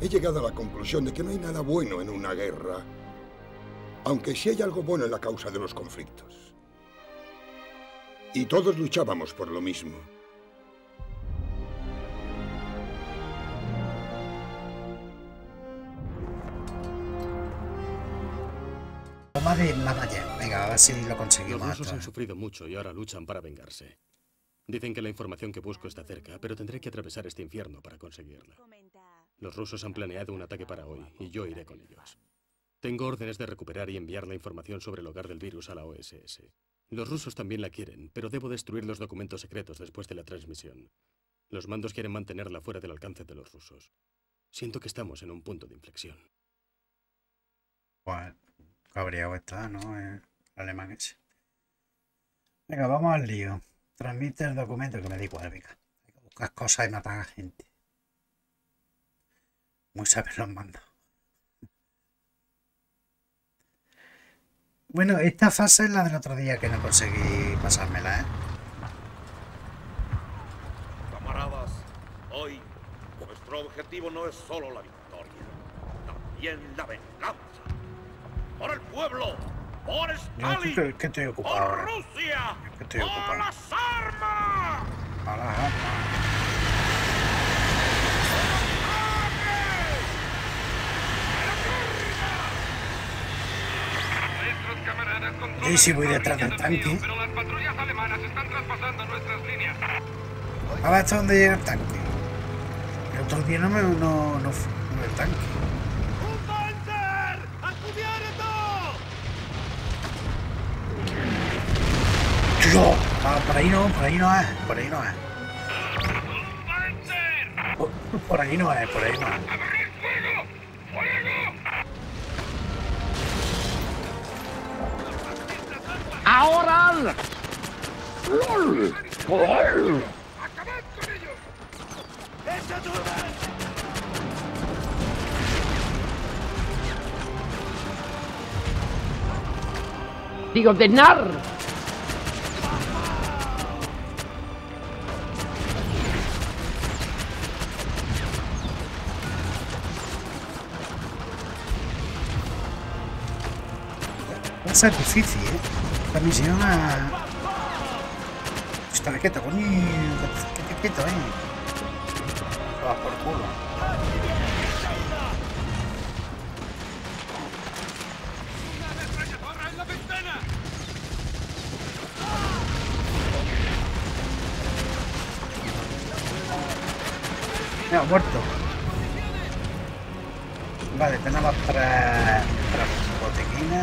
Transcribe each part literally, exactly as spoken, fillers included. he llegado a la conclusión de que no hay nada bueno en una guerra, aunque sí hay algo bueno en la causa de los conflictos. Y todos luchábamos por lo mismo. Toma de Mamaya. Venga, a ver si lo conseguimos. Los rusos han sufrido mucho y ahora luchan para vengarse. Dicen que la información que busco está cerca, pero tendré que atravesar este infierno para conseguirla. Los rusos han planeado un ataque para hoy y yo iré con ellos. Tengo órdenes de recuperar y enviar la información sobre el hogar del virus a la O S S. Los rusos también la quieren, pero debo destruir los documentos secretos después de la transmisión. Los mandos quieren mantenerla fuera del alcance de los rusos. Siento que estamos en un punto de inflexión. Bueno, cabreado está, ¿no? El alemán ese. Venga, vamos al lío. Transmite el documento, que me da igual, venga. Hay que buscar cosas y matar a gente. Muy saber los mandos. Bueno, esta fase es la del otro día que no conseguí pasármela, ¿eh? Camaradas, hoy nuestro objetivo no es solo la victoria, también la venganza. ¡Por el pueblo! ¡Por Stalin! ¿Qué, qué estoy ocupado ahora? ¡Por Rusia! ¿Qué estoy ocupado? ¡Por las armas! ¡A las armas! Y si voy detrás del tanque. Pero las patrullas alemanas están traspasando nuestras líneas. A ver hasta dónde llega el tanque. El otro día no me no, no, no el tanque. ¡Un panzer! ¡Yo! Ah, por ahí no, por ahí no es, por ahí no es. Por, por ahí no es, por ahí no es. ¡Ahora! ¡Lol! ¡Lol! ¡Acabad con ellos! ¡Esa duda! ¡Digo, de nar! Va a ser difícil, ¿eh? La misión a... Está quieto, coño. Está quieto, eh. Va por culo. ¡Una metralladora en la ventana! Me ha muerto. Vale, tenemos para... para botequina.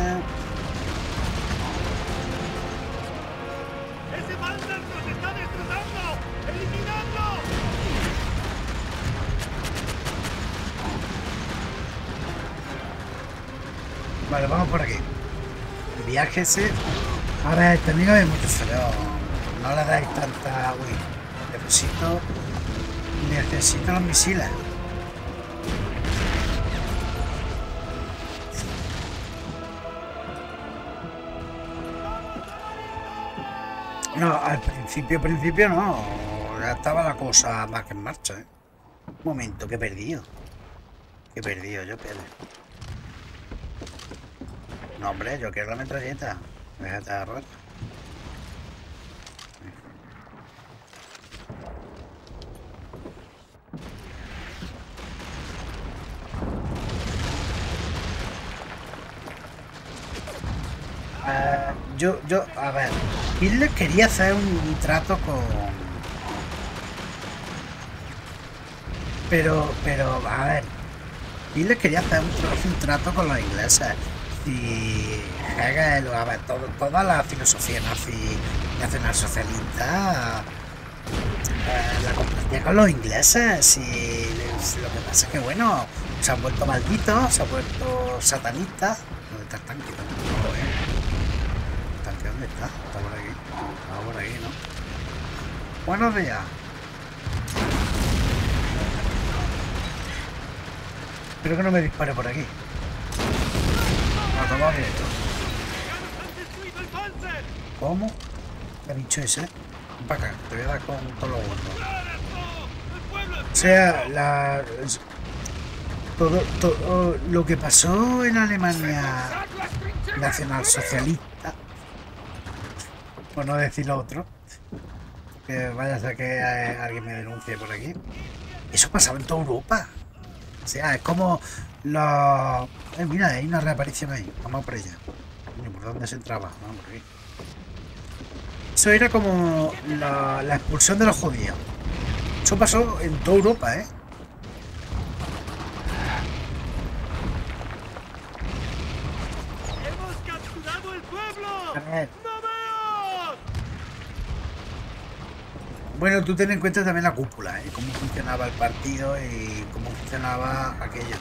Vale, vamos por aquí. El viaje ese. A ver, también hay mucho frío. No le dais tanta. Uy, necesito. Necesito los misiles. No, al principio, principio no. Ya estaba la cosa más que en marcha, ¿eh? Un momento, que he perdido. Que he perdido, yo pierdo. No, hombre, yo quiero la metralleta. Déjate agarrar. Uh, yo, yo, a ver. Hitler quería hacer un trato con... Pero, pero, a ver. Hitler quería hacer un, un trato con los ingleses. Y Hegel, a ver, todo, toda la filosofía nazi nacionalsocialista eh, la compartía con los ingleses, y lo que pasa es que, bueno, se han vuelto malditos, se han vuelto satanistas. ¿Dónde está el tanque? ¿El tanque dónde está? Está por aquí. Está por aquí, ¿no? Buenos días. Espero que no me dispare por aquí. ¿Cómo? ¿Qué ha dicho ese? Para acá, te voy a dar con todo lo bueno. O sea, la... todo, todo lo que pasó en Alemania nacionalsocialista, por no decir lo otro, que vaya a ser que alguien me denuncie por aquí, eso pasaba en toda Europa. O sea, es como los... Eh, mira, hay una reaparición ahí, vamos por ella. ¿Por dónde se entraba? Vamos por ahí. Eso era como la, la expulsión de los judíos. Eso pasó en toda Europa, ¿eh? ¡Hemos capturado el pueblo! ¡Moveos! Bueno, tú ten en cuenta también la cúpula, ¿eh? Cómo funcionaba el partido y cómo funcionaba aquello.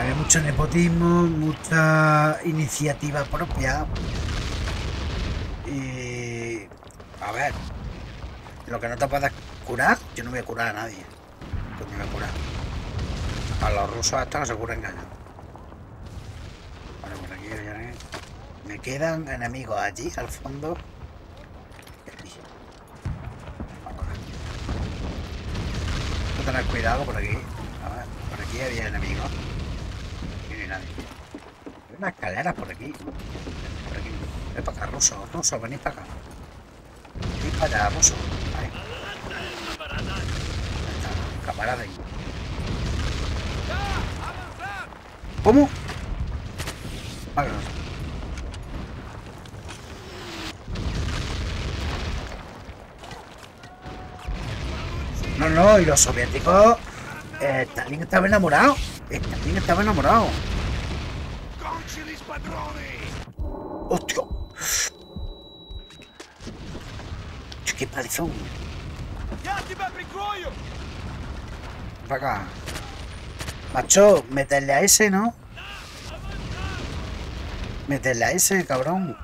Había mucho nepotismo, mucha iniciativa propia. Y... a ver... lo que no te puedas curar, yo no voy a curar a nadie. Pues me voy a curar. A los rusos hasta no se curan ganando. Bueno, por aquí ya... me quedan enemigos allí, al fondo. Aquí. Hay que tener cuidado por aquí. A ver, por aquí había enemigos. Aquí no hay nadie. Hay unas escaleras por aquí. Por aquí. Ven para acá, ruso, ruso, venid para acá. Venid para allá, ruso. Camarada. ¿Cómo? Vale. No, no, y los soviéticos... Eh, Stalin estaba enamorado. Stalin estaba enamorado. ¡Hostia! ¡Qué palizón! Para acá. Macho, meterle a ese, ¿no? Meterle a ese, cabrón.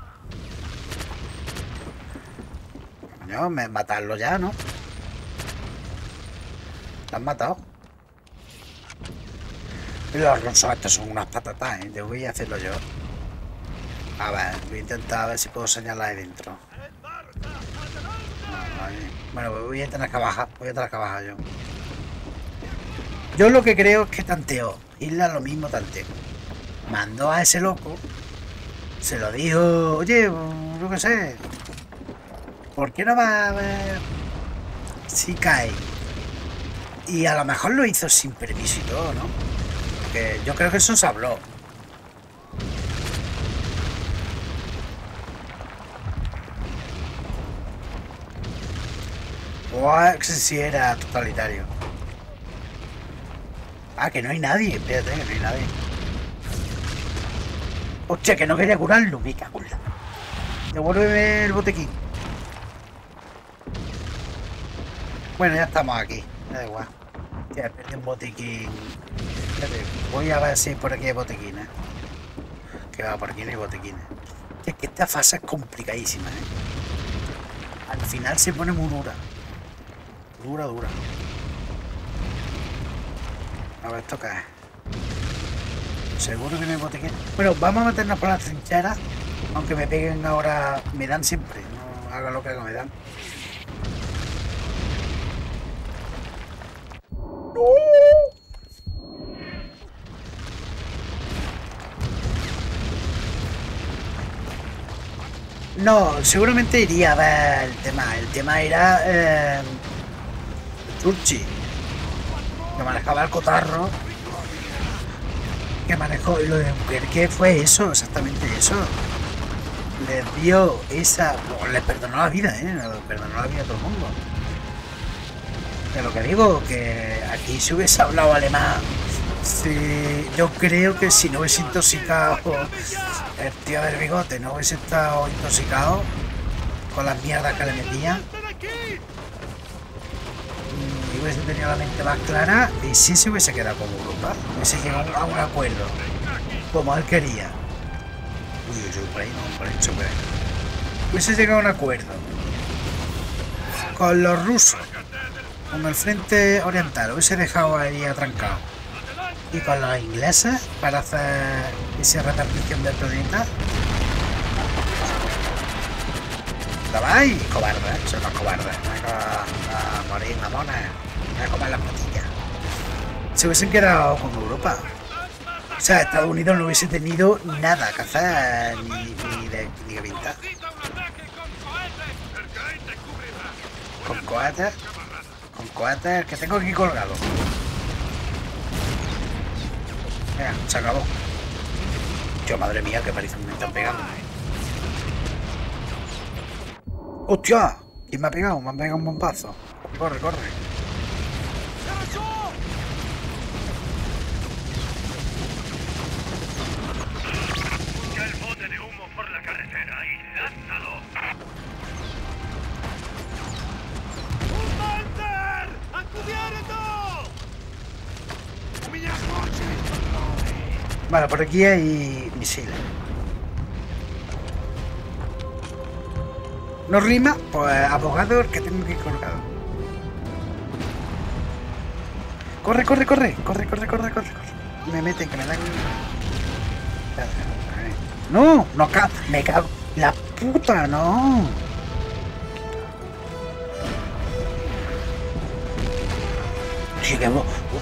Coño, matarlo ya, ¿no? Lo han matado. Los rusos estos son unas patatas, ¿eh? Te voy a hacerlo yo. A ver, voy a intentar a ver si puedo señalar ahí dentro. Bueno, voy a tener que bajar, voy a tener que bajar yo. Yo lo que creo es que tanteó. Isla lo mismo tanteo. Mandó a ese loco. Se lo dijo, oye, yo qué sé. ¿Por qué no va a ver si cae? Y a lo mejor lo hizo sin permiso y todo, ¿no? Porque yo creo que eso se habló. Buah, que si era totalitario. Ah, que no hay nadie, espérate, que no hay nadie. Hostia, que no quería curarlo, me cago en la... Devuélveme el botequín. Bueno, ya estamos aquí, da igual. Hostia, perdí un botequín. Espérate, voy a ver si por aquí hay botequines. Que va, por aquí no hay botequines. Es que esta fase es complicadísima, ¿eh? Al final se pone muy dura. Dura, dura. A ver, esto cae. Seguro que no hay botequín. Bueno, vamos a meternos por las trincheras. Aunque me peguen ahora, me dan siempre. No haga lo que haga, me dan. ¡No! No, seguramente iría a ver el tema. El tema era... Eh, Turchi, que manejaba el cotarro, que manejó lo de Mujer, que fue eso, exactamente eso. Les dio esa... les perdonó la vida, ¿eh? Les perdonó la vida a todo el mundo. De lo que digo, que aquí si hubiese hablado alemán, si, yo creo que si no hubiese intoxicado el tío del bigote, no hubiese estado intoxicado con las mierdas que le metían, hubiese tenido la mente más clara y si sí, se hubiese quedado con Europa, hubiese llegado a un acuerdo como él quería. Uy, yo por ahí no, por ahí chupé. Hubiese llegado a un acuerdo con los rusos, con el frente oriental, hubiese dejado ahí atrancado, y con los ingleses para hacer esa repartición del planeta. Ay, cobardes, son los cobardes. Vamos a morir, mamones. Voy a comer las patillas. se hubiesen quedado con Europa. O sea, Estados Unidos no hubiese tenido nada a cazar ni, ni de ni de pintar. Con coatas, con coatas, que tengo aquí colgado. Venga, se acabó. Yo, madre mía, que parece que me están pegando. ¡Hostia! ¿Quién me ha pegado? Me han pegado un bombazo. Corre, corre. Busca el bote de humo por la carretera y lánzalo. ¡Un Panzer! ¡A cubierto! ¡Mi coche! Vale, por aquí hay misiles. No rima, pues abogado el que tengo que ir colgado. Corre, corre, corre, corre, corre, corre, corre, corre. Me meten, que me dan. No, no cago, me cago. La puta, no. Chique,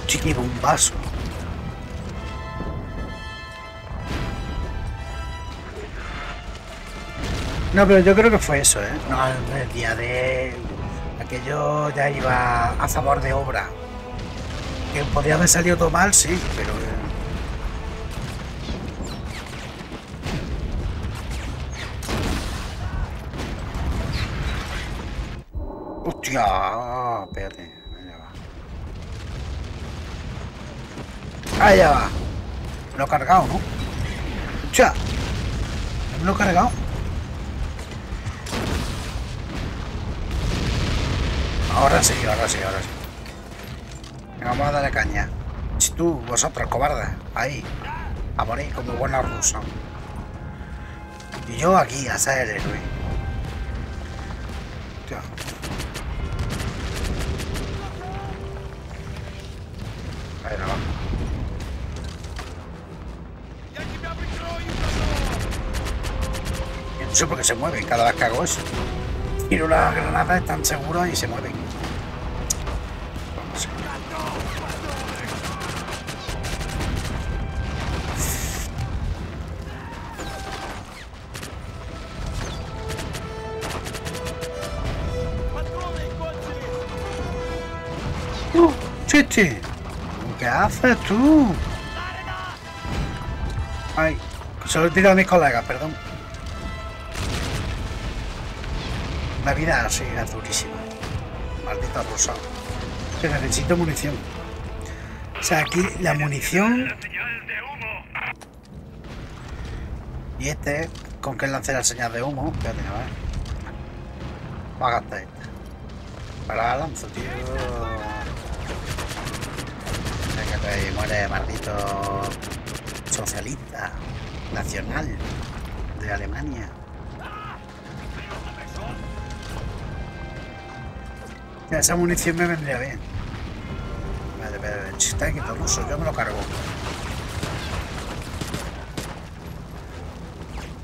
chique, bombazo. No, pero yo creo que fue eso, ¿eh? No, el día de... Aquello ya iba a favor de obra. Que podía haber salido todo mal, sí, pero... ¡Hostia! Oh, espérate, allá va. ¡Allá va! Lo he cargado, ¿no? ¡Hostia! Lo he cargado. Ahora sí, ahora sí, ahora sí. Vamos a darle caña. Si tú, vosotros, cobardas, ahí, a morir como buenos rusos. Y yo aquí, a ser el héroe. Tío. Ahí no va. No sé por qué se mueven cada vez que hago eso. Tiro las granadas, están seguras y se mueven. Vamos a ver. ¡Uh! ¡Chichi! ¿Qué haces tú? Ay, se lo he tirado a mis colegas, perdón. La vida así es durísima. Maldita rosa. Que necesito munición. O sea, aquí la munición. Y este, con que lance la señal de humo. Espérate, a ver. Va a gastar esta. Para la lanzo, tío. Venga, que muere, maldito socialista nacional de Alemania. Esa munición me vendría bien. Vale, vale, vale. Si está aquí todo ruso, yo me lo cargo.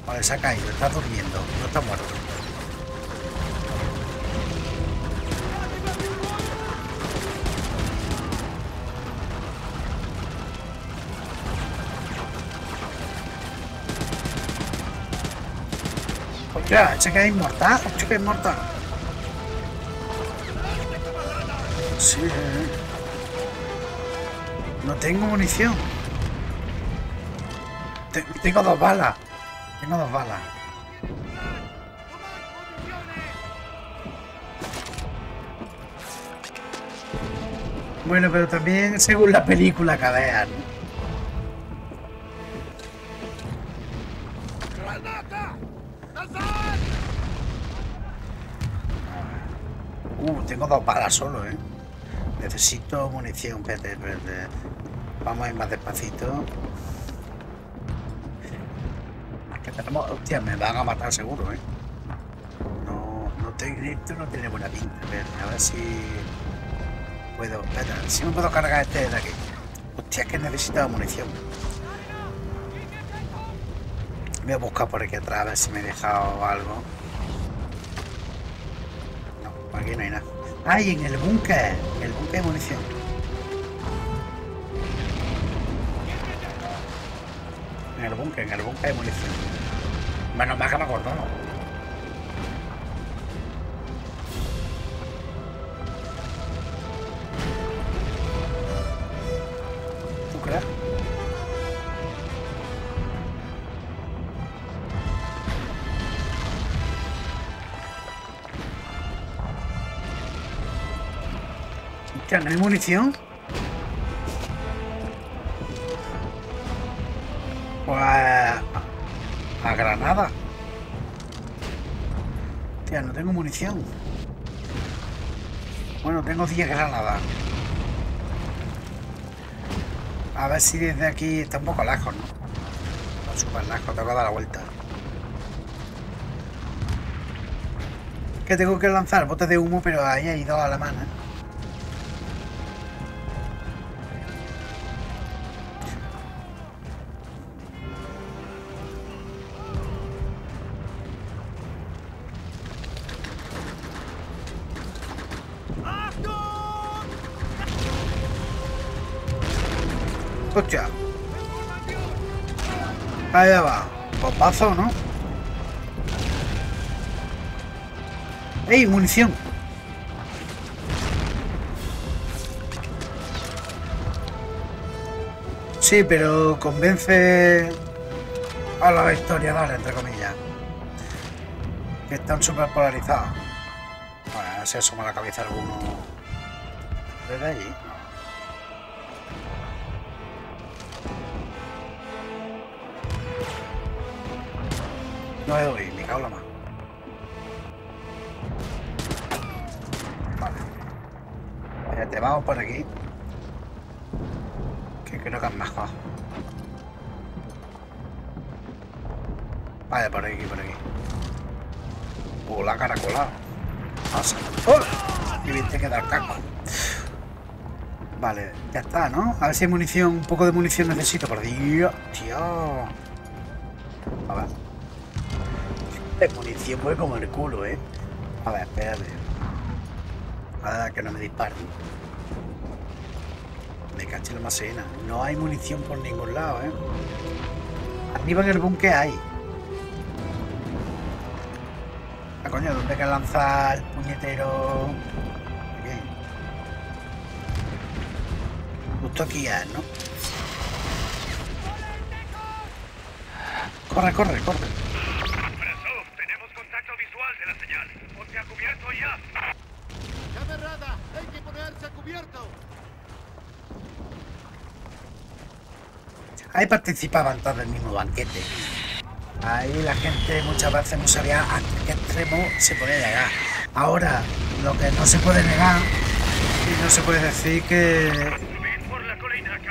Vale, se ha caído, está durmiendo, no está muerto. Hostia, se queda inmortal, se queda inmortal. Sí, no tengo munición. Tengo dos balas. Tengo dos balas. Bueno, pero también según la película que vean. Uh, tengo dos balas solo, eh. Necesito munición, Peter. Vamos a ir más despacito. Que tenemos... Hostia, me van a matar seguro, ¿eh? No, no te... Esto no tiene buena pinta. A ver si... Puedo... Espera, si me puedo cargar este de aquí. Hostia, es que necesito munición. Voy a buscar por aquí atrás, a ver si me he dejado algo. No, aquí no hay nada. ¡Ay, en el búnker! El búnker de munición. el búnker, en el búnker hay munición. Menos mal que me he acordado. ¿Tú crees? ¿Ya no hay munición? A granada. Tía, no tengo munición. Bueno, tengo diez granadas. A ver si desde aquí está un poco lejos, ¿no? No, súper lejos, tengo que dar la vuelta. Que tengo que lanzar botes de humo, pero ahí hay dos alemanes. Hostia. Allá va. Bombazo, ¿no? ¡Ey, munición! Sí, pero convence a los historiadores, entre comillas. Que están súper polarizados. Bueno, se asoma la cabeza alguno desde allí. No le doy, me cago en la mano. Vale. Te vamos por aquí. Que creo que han bajado. Vale, por aquí, por aquí. Uh, la caracola. Pasa. ¡Oh! Y viste que da el caco. Vale, ya está, ¿no? A ver si hay munición, un poco de munición necesito. Por Dios, tío. A ver. De munición voy como el culo, eh. A ver, espérate. Ah, que no me disparen. Me caché la macena. No hay munición por ningún lado, eh. Arriba en el búnker hay. Ah, coño, ¿dónde hay que lanzar el puñetero? Bien. Justo aquí ya, ¿no? Corre, corre, corre. Ahí participaban todos del mismo banquete. Ahí la gente muchas veces no sabía a qué extremo se podía llegar. Ahora, lo que no se puede negar y no se puede decir que,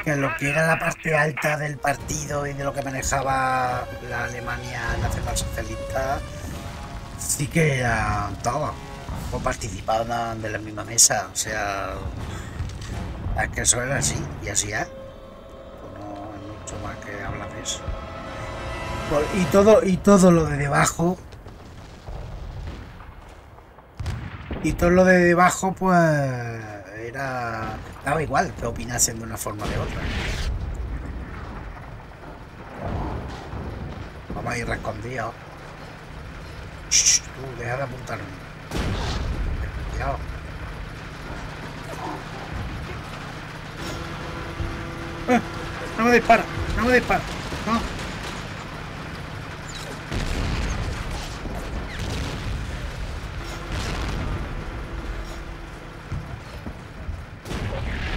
que lo que era la parte alta del partido y de lo que manejaba la Alemania nacionalsocialista, sí que eran todos. O participaban de la misma mesa. O sea, es que eso era así y así es. Más que hablas de eso y todo y todo lo de debajo y todo lo de debajo pues era daba igual que opinasen de una forma o de otra. Vamos a ir escondidos. Tú deja de apuntarme, cuidado. eh, no me dispara. No me disparo, no.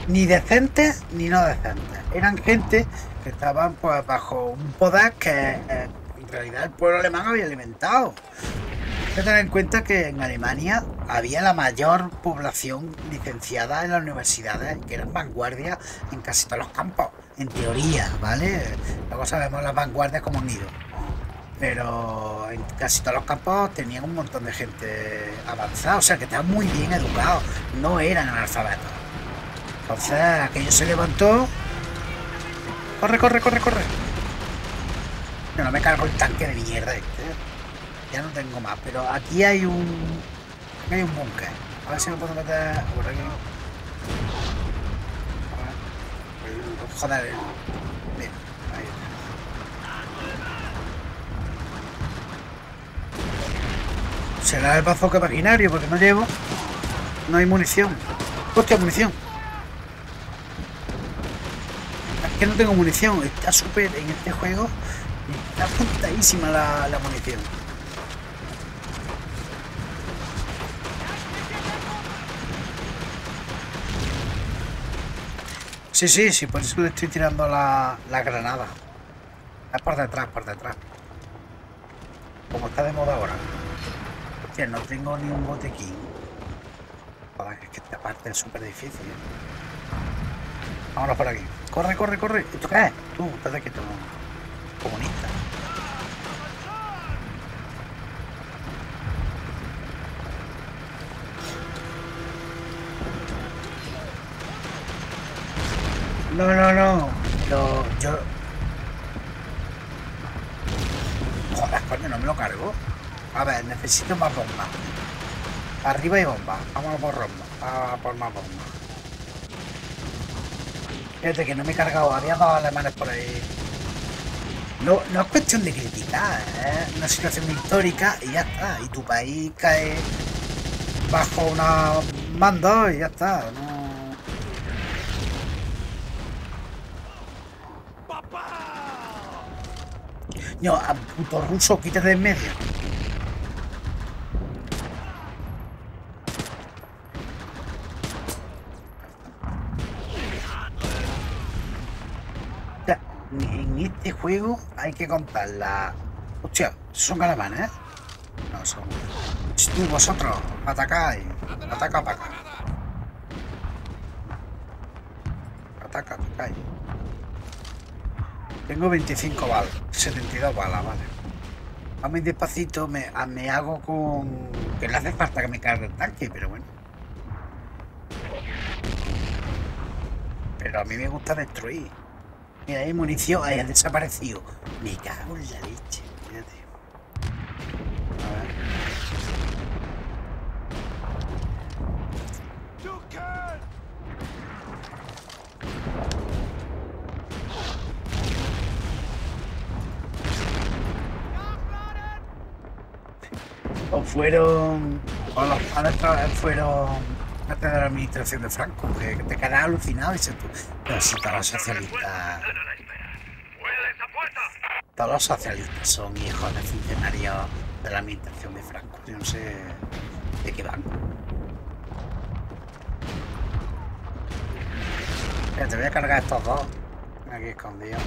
Ni decentes ni no decentes. Eran gente que estaban pues bajo un poder que eh, en realidad el pueblo alemán había alimentado. Hay que tener en cuenta que en Alemania había la mayor población licenciada en las universidades, que eran vanguardia en casi todos los campos. En teoría, ¿vale? Luego sabemos las vanguardias como nido. Pero en casi todos los campos tenían un montón de gente avanzada, o sea que estaban muy bien educados, no eran analfabetos. Entonces, aquello se levantó. Corre, corre, corre, corre. No, no me cargo el tanque de mierda este. Ya no tengo más, pero aquí hay un. Aquí hay un búnker. A ver si me puedo meter por aquí. Joder, mira, ahí está. será el bazooka imaginario, porque no llevo. No hay munición. Hostia, munición. Es que no tengo munición. Está súper en este juego. Está puntadísima la, la munición. Sí, sí, sí, por eso le estoy tirando la, la granada. Es por detrás, por detrás. Como está de moda ahora. Hostia, no tengo ni un botiquín. Joder, es que esta parte es súper difícil. Vámonos por aquí. Corre, corre, corre. ¿Esto qué es? Tú, espérate que tú no. Comunista. No, no, no. Lo, yo... Joder, coño, no me lo cargo. A ver, necesito más bombas. Arriba y bomba. Vámonos por bomba. Ah, por más bomba. Fíjate que no me he cargado. Había dos alemanes por ahí. No, no es cuestión de criticar, ¿eh? Una situación histórica y ya está. Y tu país cae bajo una mando y ya está. No. No, a puto ruso, quítate de en medio. O sea, en este juego hay que contar la... Hostia, son calamanes, ¿eh? No, son... Tú, vosotros, atacáis. Ataca para acá. Ataca, atacáis. Tengo veinticinco balas, setenta y dos balas, vale. A mi despacito me, a, me hago con... Que le hace falta que me cargue el tanque, pero bueno. Pero a mí me gusta destruir. Mira, hay munición, ahí ha desaparecido. Me cago en la leche, fíjate. Fueron, o los padres fueron parte de la administración de Franco, que te quedas alucinado y se tú. Pero si todos los socialistas. Todos los socialistas son hijos de funcionarios de la administración de Franco. Yo no sé de qué van. Mira, te voy a cargar estos dos. Aquí escondidos.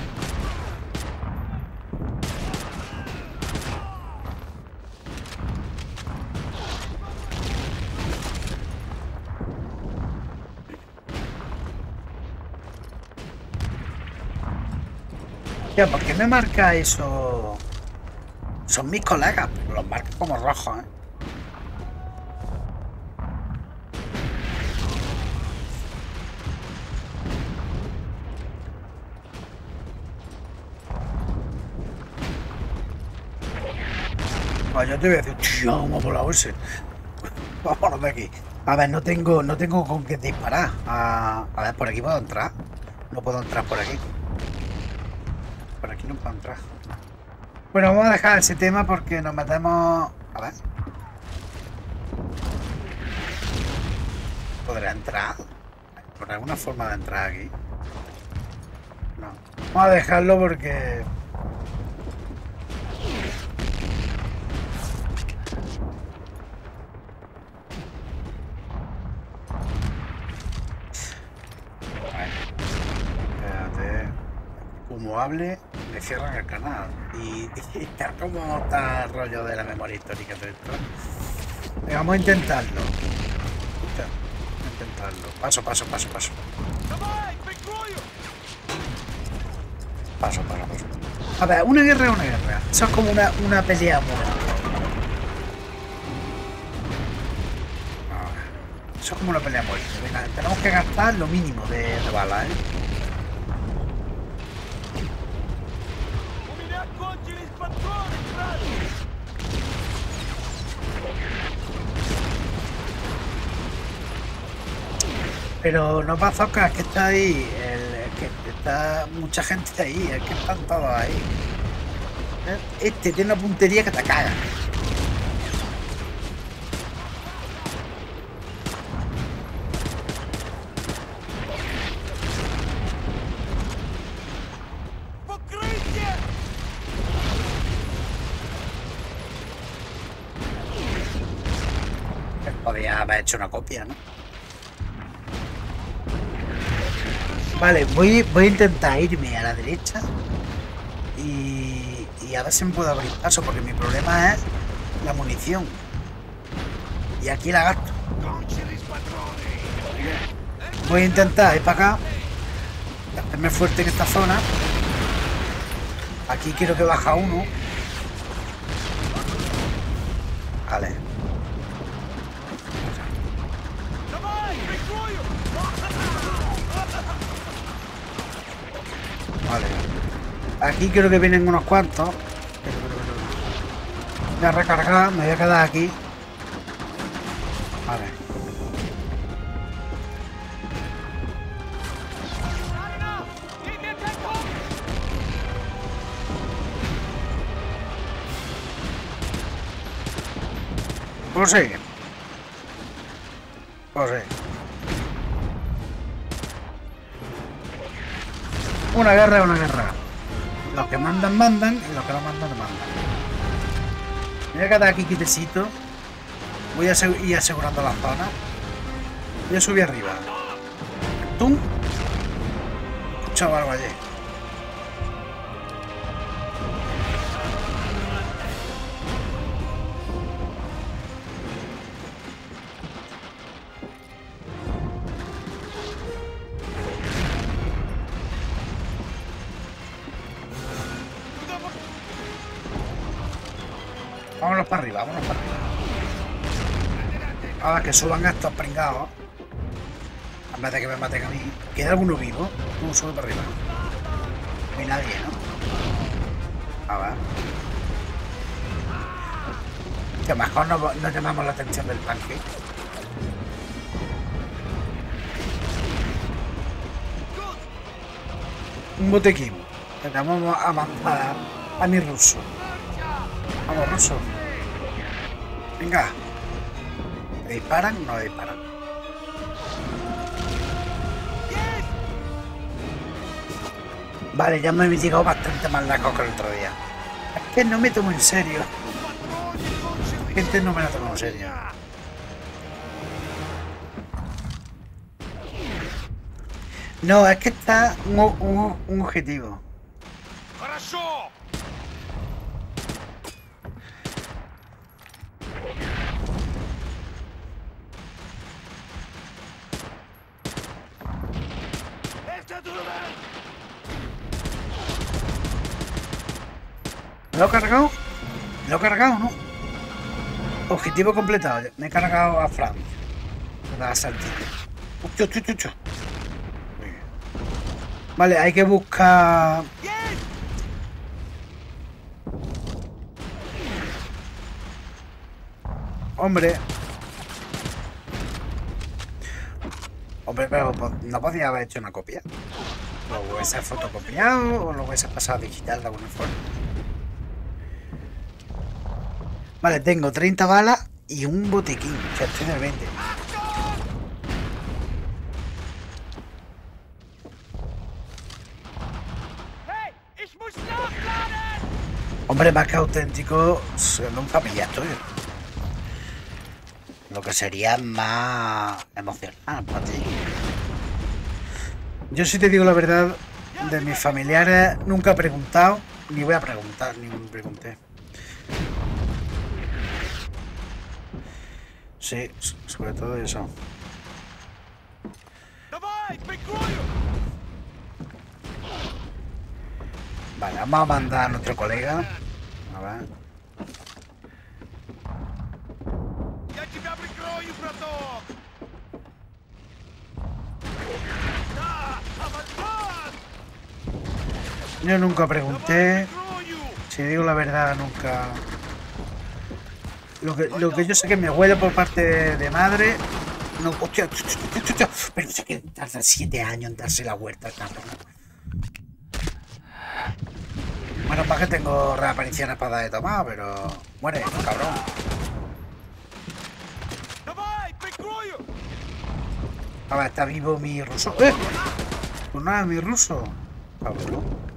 Tío, ¿por qué me marca eso? Son mis colegas, pero los marca como rojos, ¿eh? Pues yo te voy a decir, tío, vamos por la O S S. Vámonos de aquí. A ver, no tengo, no tengo con qué disparar. A, a ver, por aquí puedo entrar. No puedo entrar por aquí. Por aquí no puedo entrar. Bueno, vamos a dejar ese tema porque nos matamos... A ver. ¿Podrá entrar? ¿Por alguna forma de entrar aquí? No. Vamos a dejarlo porque... Como hable, me cierran el canal. Y, y está como está el rollo de la memoria histórica de esto. Vamos a intentarlo. Vamos a intentarlo. Paso, paso, paso, paso. Paso, paso, paso. A ver, una guerra es una guerra. Eso es como una, una pelea muerta. Eso es como una pelea muerta. Venga, tenemos que gastar lo mínimo de, de balas, ¿eh? Pero no bazooka, es que está ahí, el, el que está mucha gente ahí, es que están todos ahí. Este tiene una puntería que te caga. habrá hecho una copia, ¿no? Vale, voy, voy a intentar irme a la derecha y, y a ver si me puedo abrir paso, porque mi problema es la munición. Y aquí la gasto. Voy a intentar ir para acá, hacerme fuerte en esta zona. Aquí quiero que baja uno. Vale. Vale. Aquí creo que vienen unos cuantos. Voy a recargar, me voy a quedar aquí. Vale. Prosigue. Prosigue. Una guerra es una guerra. Los que mandan, mandan, y los que no mandan, mandan. Me voy a quedar aquí quitecito. Voy a ir asegurando la zona. Voy a subir arriba. ¡Tum! Escuchaba algo allí. Vámonos para arriba, vámonos para arriba. Ahora que suban estos pringados. En vez de que me maten a mí. ¿Queda alguno vivo? Tú sube para arriba. No hay nadie, ¿no? A ver. Que mejor no, no llamamos la atención del tanque. Un botequín. Le llamamos a, a, a mi ruso. Vamos, ruso. Venga. ¿Disparan o no disparan? Vale, ya me he mitigado bastante más lejos que el otro día. Es que no me tomo en serio. La gente no me la toma en serio. No, es que está un, un, un objetivo. ¿Lo he cargado? ¿Lo he cargado, no? Objetivo completado. Me he cargado a Frank. La saltilla. Ucho, ucho, ucho. Vale, hay que buscar... Hombre. Hombre, pero no podía haber hecho una copia. Lo hubiese fotocopiado o lo hubiese pasado a digital de alguna forma. Vale, tengo treinta balas y un botiquín, que estoy en el veinte. Hombre, más que auténtico, son un familiar tuyo. Lo que sería más emocionante para ti. Yo, si te digo la verdad, de mis familiares nunca he preguntado, ni voy a preguntar, ni me pregunté. Sí, sobre todo eso. Vale, vamos a mandar a nuestro colega. A ver. Yo nunca pregunté. Si digo la verdad, nunca... Lo que, lo que yo sé que mi abuela por parte de, de madre... No, hostia, hostia, pero sé que tarda siete años en darse la vuelta al cabrón. Bueno, para que tengo reapariciones para dar de tomar, pero... Muere, cabrón. A ver, está vivo mi ruso. ¡Eh! Pues nada, mi ruso. Cabrón.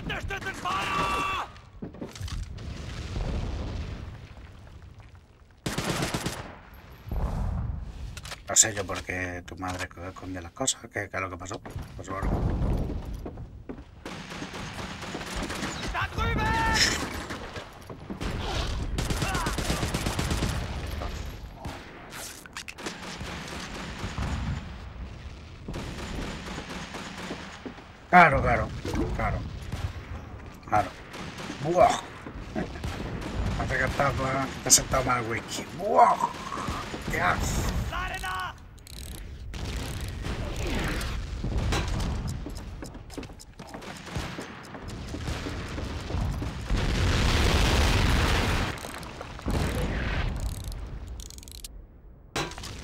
put their studs in fire! No sé yo por qué tu madre esconde las cosas. ¿Qué, qué es lo que pasó? Pues bueno. Claro, claro, claro. Claro. ¡Buah! Hace que estaba, te has sentado mal el whisky. ¡Buah! ¡Qué asco!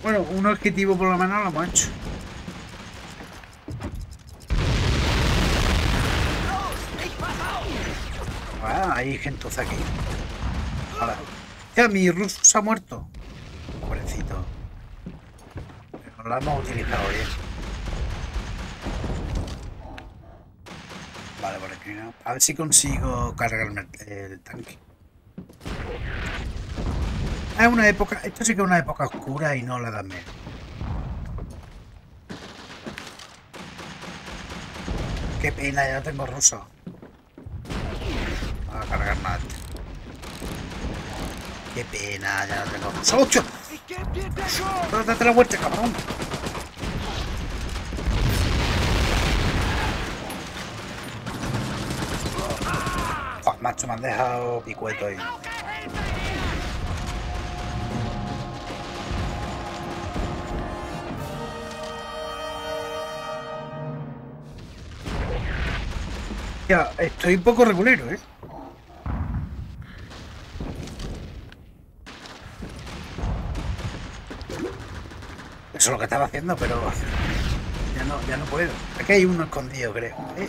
Bueno, un objetivo por lo menos lo hemos hecho. Ah, hay gente aquí. Ahora. Ya, mi ruso se ha muerto. Pobrecito. Pero lo hemos utilizado bien. Vale, por aquí no. A ver si consigo cargarme el, el tanque. Es una época, esto sí que es una época oscura y no la dan miedo. Qué pena, ya tengo ruso. Voy a cargar más. Qué pena, ya tengo ruso. ¡Ocho! Pero date la vuelta, cabrón. Fuck, macho, me han dejado picueto ahí. Ya, estoy un poco regulero, ¿eh? Eso es lo que estaba haciendo, pero ya no, ya no puedo. Aquí hay uno escondido, creo, ¿eh?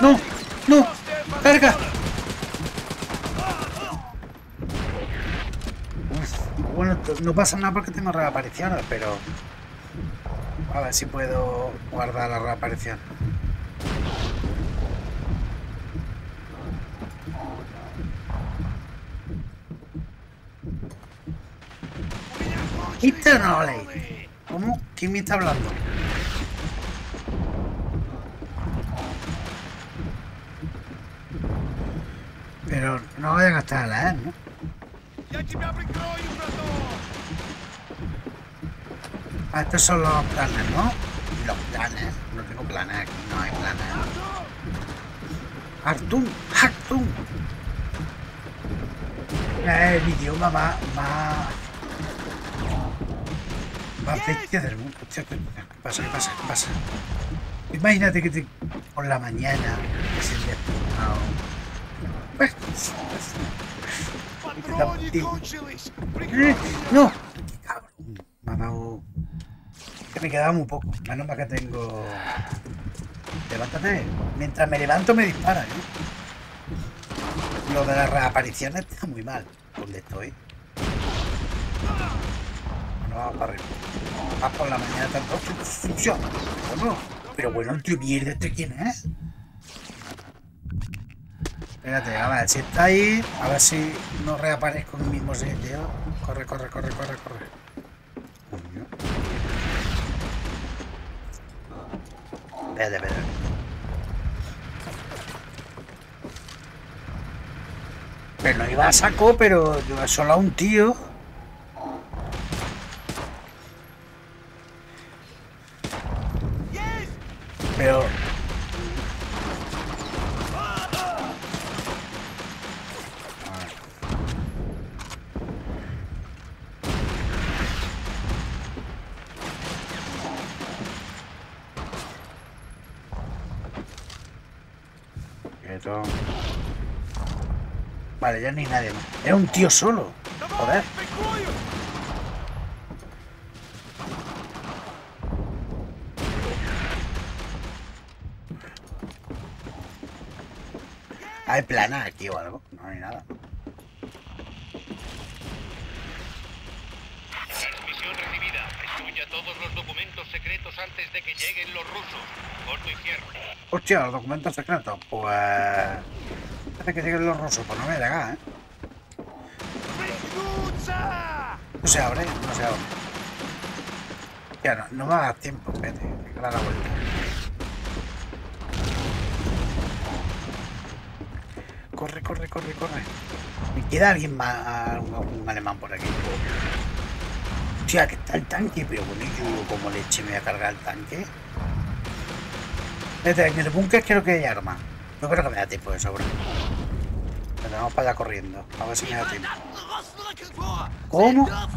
¡No! ¡No! ¡Carga! Bueno, no pasa nada porque tengo reapariciones, pero... A ver si puedo guardar la reaparición. ¡Esto no vale! ¿Cómo? ¿Quién me está hablando? Pero no voy a gastar la E, ¿no? Ah, estos son los planes, ¿no? Los planes. No tengo planes aquí, no hay planes. ¡Hartun! ¡Hartun! Es el idioma más... más... más bestia del mundo. Hostia, ¿qué pasa? ¿Qué pasa? ¿Qué pasa? Imagínate que te... por la mañana... que se te ha No, cabrón, me ha dado... que me quedaba muy poco. Menos mal que tengo... Levántate. Mientras me levanto me disparan, ¿eh? Lo de las reapariciones está muy mal. ¿Dónde estoy? No vamos para arriba. Vas por la mañana tanto. ¡Sucio! Bueno, pero bueno, el tío mierda, ¿este quién es? Espérate, a ver, si está ahí, a ver si no reaparezco en el mismo sitio. Corre, corre, corre, corre, corre. Espérate, espérate. Pero no iba a saco, pero yo solo a un tío. Pero... Vale, ya ni nadie más. Era un tío solo. Joder. ¿Hay plana aquí o algo? No hay nada. Transmisión recibida. Destruya todos los documentos secretos antes de que lleguen los rusos. Corto y cierro. Hostia, los documentos secretos. Pues... antes de que lleguen los rusos, pues no voy a llegar, ¿eh? No se abre, no se abre. Ya, no, no me da tiempo, vete, hay que dar la vuelta. Corre, corre, corre, corre. ¿Me queda alguien más, un, un alemán por aquí? O sea, que está el tanque, pero bueno, yo como leche me voy a cargar el tanque. Vete, en el búnker creo que hay arma. No creo que me da tiempo de sobra. Pero vamos para allá corriendo, a ver si me da tiempo. ¿Cómo? No.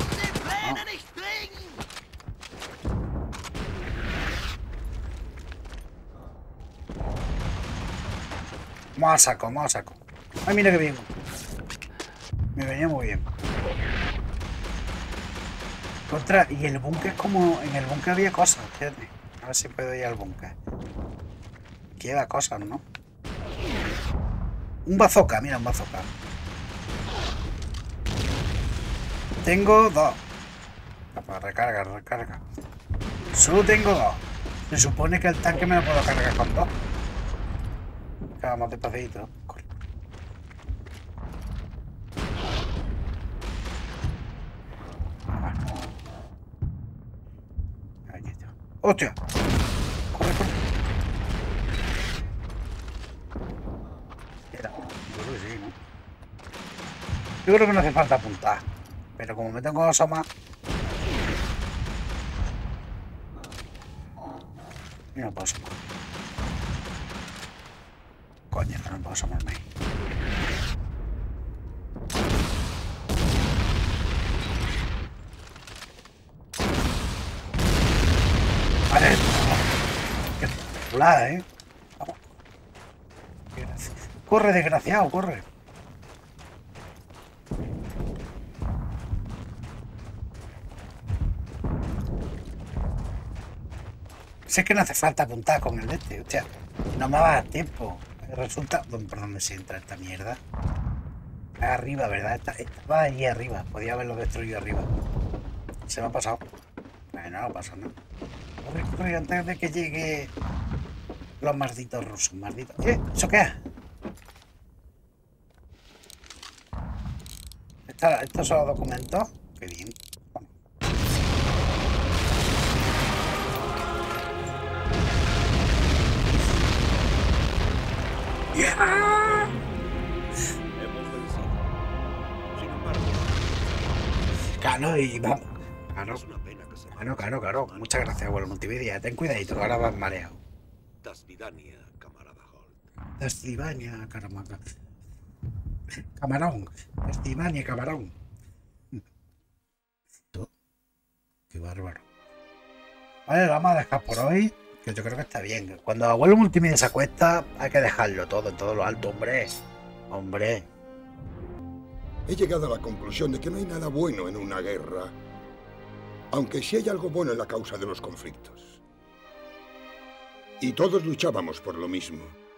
Vamos a saco, vamos a saco. Ay, mira que bien. Me venía muy bien. Contra, y el búnker es como... en el búnker había cosas, fíjate. A ver si puedo ir al búnker. Queda cosas, ¿no? Un bazooka, mira, un bazooka. Tengo dos. Recarga, recarga. Solo tengo dos. Se supone que el tanque me lo puedo cargar con dos. Vamos despacito. Corre. Ahí está. ¡Hostia! Corre, corre. Yo creo que sí, ¿no? Yo creo que no hace falta apuntar. Pero como me tengo dos o más... no paso más. Coño, no puedo asomarme. Vale. Qué chulada, ¿eh? Vamos. Corre, desgraciado, corre. Si es que no hace falta apuntar con el este, hostia. No me va a dar tiempo. Resulta... ¿por dónde se entra esta mierda? Arriba, ¿verdad? Esta, esta va allí arriba. Podía haberlo destruido arriba. Se me ha pasado. No, no lo pasa, ¿no? Corre, corre, antes de que llegue... los malditos rusos, malditos... ¿Eh? ¿Eso qué es? Esta, estos son los documentos. Qué bien. Bueno. Yeah. Cano y vamos. Cano, cano, cano, cano. Muchas gracias, abuelo multimedia. Ten cuidadito, ahora vas mareado. Tasvidania, camarada Holt. Tasvidania, camarada. Camarón. Tasvidania, camarón. Qué bárbaro. Vale, lo vamos a dejar por hoy. Que yo creo que está bien. Cuando abuelo multimedia se acuesta, hay que dejarlo todo, en todo lo alto, hombre. Hombre. He llegado a la conclusión de que no hay nada bueno en una guerra. Aunque sí hay algo bueno en la causa de los conflictos. Y todos luchábamos por lo mismo.